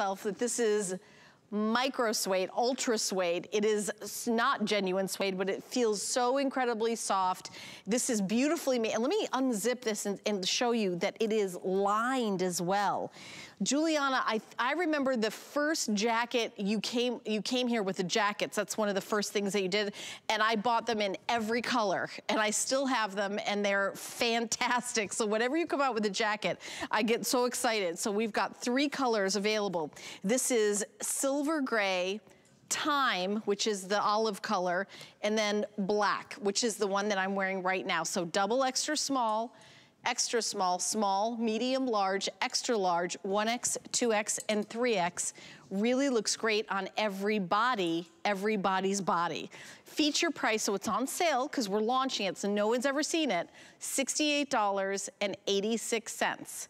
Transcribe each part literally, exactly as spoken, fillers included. myself that this is micro suede, ultra suede. It is not genuine suede, but it feels so incredibly soft. This is beautifully made. And let me unzip this and, and show you that it is lined as well. Giuliana, I, I remember the first jacket you came you came here with the jackets. That's one of the first things that you did. And I bought them in every color. And I still have them and they're fantastic. So whenever you come out with a jacket, I get so excited. So we've got three colors available. This is silver gray, thyme, which is the olive color, and then black, which is the one that I'm wearing right now. So double extra small, extra small, small, medium, large, extra large, one X, two X, and three X. Really looks great on every body, everybody's body. Feature price, so it's on sale because we're launching it, so no one's ever seen it, sixty-eight dollars and eighty-six cents.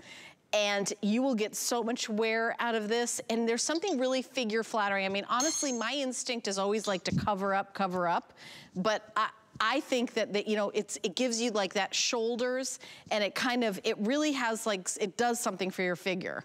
And you will get so much wear out of this. And there's something really figure flattering. I mean, honestly, my instinct is always like to cover up, cover up, but I, I think that, that, you know, it's, it gives you like that shoulders, and it kind of, it really has like, it does something for your figure.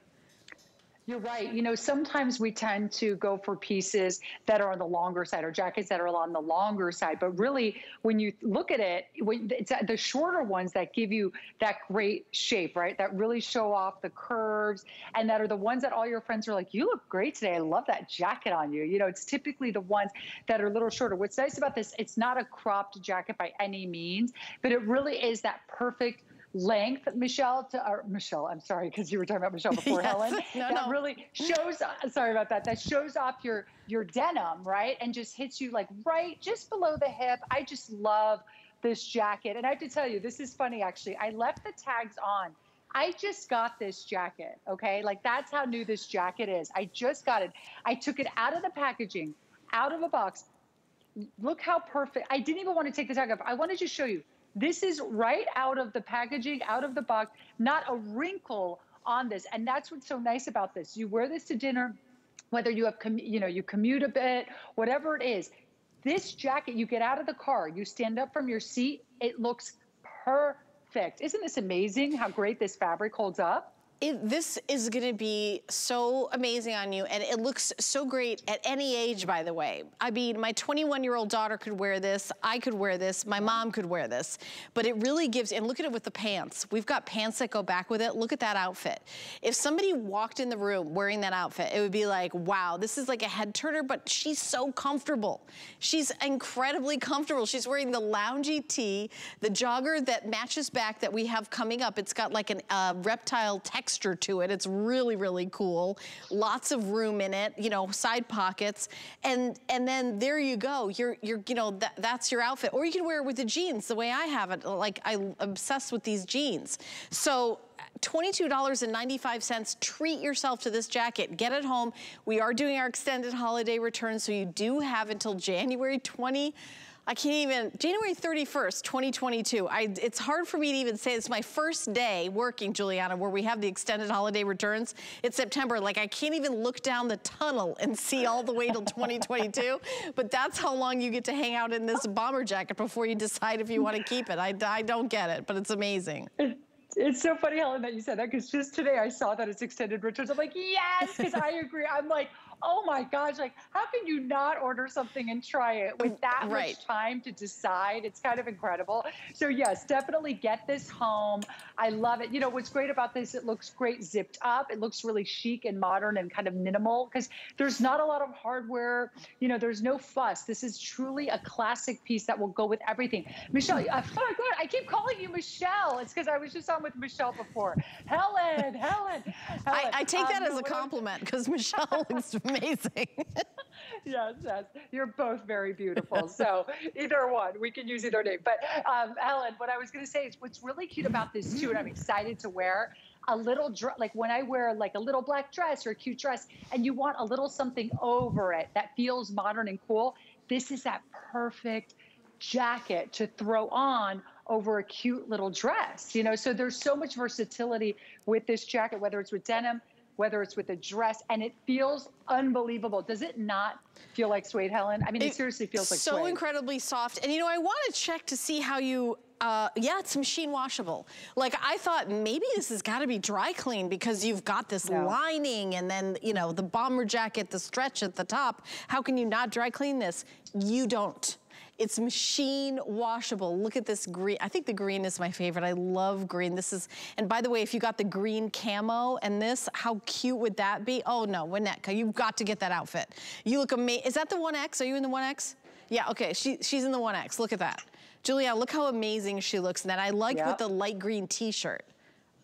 You're right. You know, sometimes we tend to go for pieces that are on the longer side, or jackets that are on the longer side. But really, when you look at it, it's the shorter ones that give you that great shape, right? That really show off the curves, and that are the ones that all your friends are like, you look great today. I love that jacket on you. You know, it's typically the ones that are a little shorter. What's nice about this, it's not a cropped jacket by any means, but it really is that perfect length, Michelle, to, or Michelle, I'm sorry, because you were talking about Michelle before, yes. Helen. No, that no. really shows, sorry about that, that shows off your, your denim, right? And just hits you like right just below the hip. I just love this jacket. And I have to tell you, this is funny, actually. I left the tags on. I just got this jacket, okay? Like, that's how new this jacket is. I just got it. I took it out of the packaging, out of a box. Look how perfect. I didn't even want to take the tag off. I wanted to show you. This is right out of the packaging, out of the box, not a wrinkle on this. And that's what's so nice about this. You wear this to dinner, whether you have, com you know, you commute a bit, whatever it is. This jacket, you get out of the car, you stand up from your seat, it looks perfect. Isn't this amazing how great this fabric holds up? It, this is gonna be so amazing on you, and it looks so great at any age, by the way. I mean, my twenty-one-year-old daughter could wear this, I could wear this, my mom could wear this, but it really gives, and look at it with the pants. We've got pants that go back with it. Look at that outfit. If somebody walked in the room wearing that outfit, it would be like, wow, this is like a head turner, but she's so comfortable. She's incredibly comfortable. She's wearing the loungy tee, the jogger that matches back that we have coming up. It's got like a uh, reptile texture to it. It's really, really cool. Lots of room in it, you know, side pockets. And and then there you go. You're, you're you know, th that's your outfit. Or you can wear it with the jeans the way I have it. Like, I'm obsessed with these jeans. So twenty-two dollars and ninety-five cents, treat yourself to this jacket. Get it home. We are doing our extended holiday return, so you do have until January twentieth. I can't even, January thirty-first, twenty twenty-two. I, it's hard for me to even say, it's my first day working, Giuliana, where we have the extended holiday returns. It's September, like I can't even look down the tunnel and see all the way till twenty twenty-two, but that's how long you get to hang out in this bomber jacket before you decide if you want to keep it. I, I don't get it, but it's amazing. It's so funny, Helen, that you said that, because just today I saw that it's extended returns. I'm like, yes, because I agree. I'm like, oh my gosh, like how can you not order something and try it with that right. much time to decide? It's kind of incredible. So yes, definitely get this home. I love it. You know, what's great about this, it looks great zipped up. It looks really chic and modern and kind of minimal because there's not a lot of hardware. You know, there's no fuss. This is truly a classic piece that will go with everything. Michelle, oh my God, I keep calling you Michelle. It's because I was just on with Michelle before. Helen, Helen, Helen. I, I take that um, as a compliment because Michelle looks amazing. Yes, yes. You're both very beautiful. So either one, we can use either name. But um, Helen, what I was going to say is what's really cute about this too, and I'm excited to wear a little, like when I wear like a little black dress or a cute dress and you want a little something over it that feels modern and cool, this is that perfect jacket to throw on over a cute little dress, you know? So there's so much versatility with this jacket, whether it's with denim, whether it's with a dress, and it feels unbelievable. Does it not feel like suede, Helen? I mean, it, it seriously feels like so suede. So incredibly soft. And you know, I want to check to see how you Uh, yeah, it's machine washable. Like, I thought maybe this has got to be dry clean because you've got this no. lining and then, you know, the bomber jacket, the stretch at the top. How can you not dry clean this? You don't. It's machine washable. Look at this green. I think the green is my favorite. I love green. This is, and by the way, if you got the green camo and this, how cute would that be? Oh no, Winnetka, you've got to get that outfit. You look amazing. Is that the one X? Are you in the one X? Yeah, okay, she, she's in the one X. Look at that. Giuliana, look how amazing she looks in that. I liked yep. with the light green t-shirt.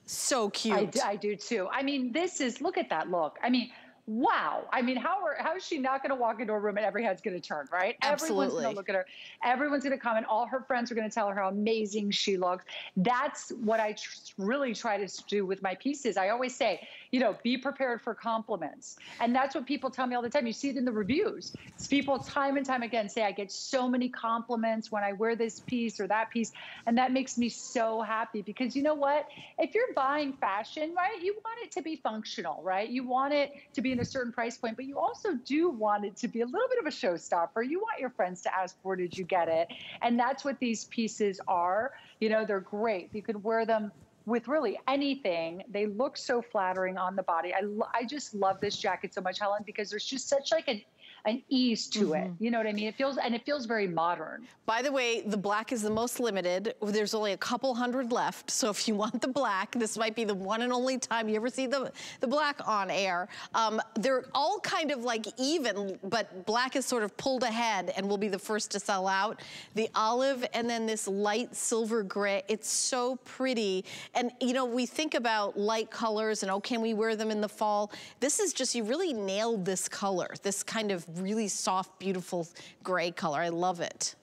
So cute. I do, I do too. I mean, this is, look at that look. I mean, wow. I mean, how are, how is she not going to walk into a room and every head's going to turn, right? Absolutely. Everyone's going to look at her. Everyone's going to comment. All her friends are going to tell her how amazing she looks. That's what I tr really try to do with my pieces. I always say, you know, be prepared for compliments. And that's what people tell me all the time. You see it in the reviews. It's people time and time again say, I get so many compliments when I wear this piece or that piece. And that makes me so happy because you know what? If you're buying fashion, right, you want it to be functional, right? You want it to be in a certain price point, but you also do want it to be a little bit of a showstopper. You want your friends to ask, where did you get it? And that's what these pieces are. You know, they're great. You could wear them with really anything. They look so flattering on the body. I, I just love this jacket so much, Helen, because there's just such like an, an ease to mm-hmm. it. You know what I mean? It feels, and it feels very modern. By the way, the black is the most limited. There's only a couple hundred left. So if you want the black, this might be the one and only time you ever see the, the black on air. Um, they're all kind of like even, but black is sort of pulled ahead and will be the first to sell out. The olive and then this light silver gray. It's so pretty. And you know, we think about light colors and oh, can we wear them in the fall? This is just, you really nailed this color, this kind of really soft, beautiful gray color. I love it.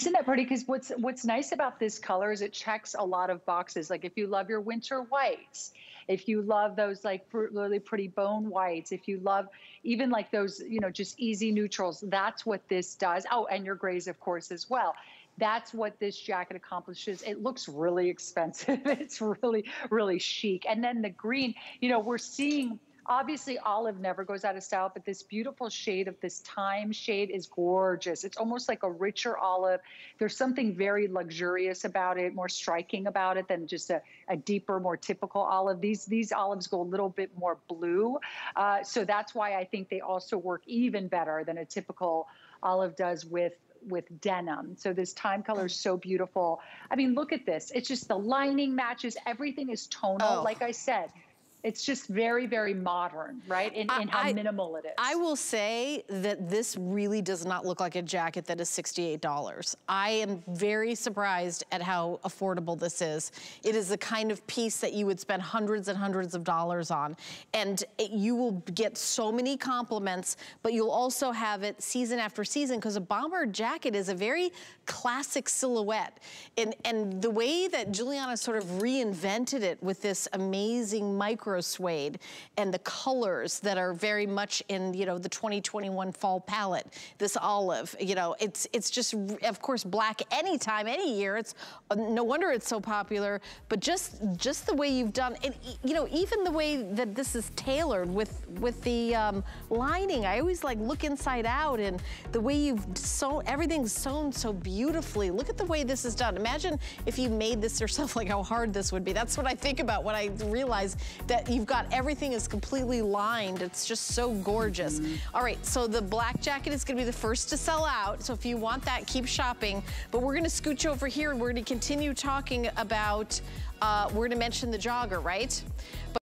Isn't that pretty? Because what's what's nice about this color is it checks a lot of boxes. Like if you love your winter whites, if you love those like really pretty bone whites, if you love even like those, you know, just easy neutrals, that's what this does. Oh, and your grays, of course, as well. That's what this jacket accomplishes. It looks really expensive. It's really, really chic. And then the green, you know, we're seeing... Obviously, olive never goes out of style, but this beautiful shade of this time shade is gorgeous. It's almost like a richer olive. There's something very luxurious about it, more striking about it than just a, a deeper, more typical olive. These these olives go a little bit more blue. Uh, so that's why I think they also work even better than a typical olive does with with denim. So this time color is so beautiful. I mean, look at this. It's just the lining matches. Everything is tonal, oh. like I said. It's just very, very modern, right? In, in how I, minimal it is. I will say that this really does not look like a jacket that is sixty-eight dollars. I am very surprised at how affordable this is. It is the kind of piece that you would spend hundreds and hundreds of dollars on. And it, you will get so many compliments, but you'll also have it season after season because a bomber jacket is a very classic silhouette. And, and the way that Giuliana sort of reinvented it with this amazing micro Ultrasuede and the colors that are very much in, you know, the twenty twenty-one fall palette, this olive, you know, it's it's just, of course, black anytime, any year. It's no wonder it's so popular, but just just the way you've done it, you know, even the way that this is tailored with with the um, lining, I always like look inside out, and the way you've sewn, everything's sewn so beautifully. Look at the way this is done. Imagine if you made this yourself, like how hard this would be. That's what I think about when I realize that you've got everything is completely lined. It's just so gorgeous. Mm-hmm. All right, so the black jacket is gonna be the first to sell out. So if you want that, keep shopping. But we're gonna scooch over here and we're gonna continue talking about, uh, we're gonna mention the jogger, right? But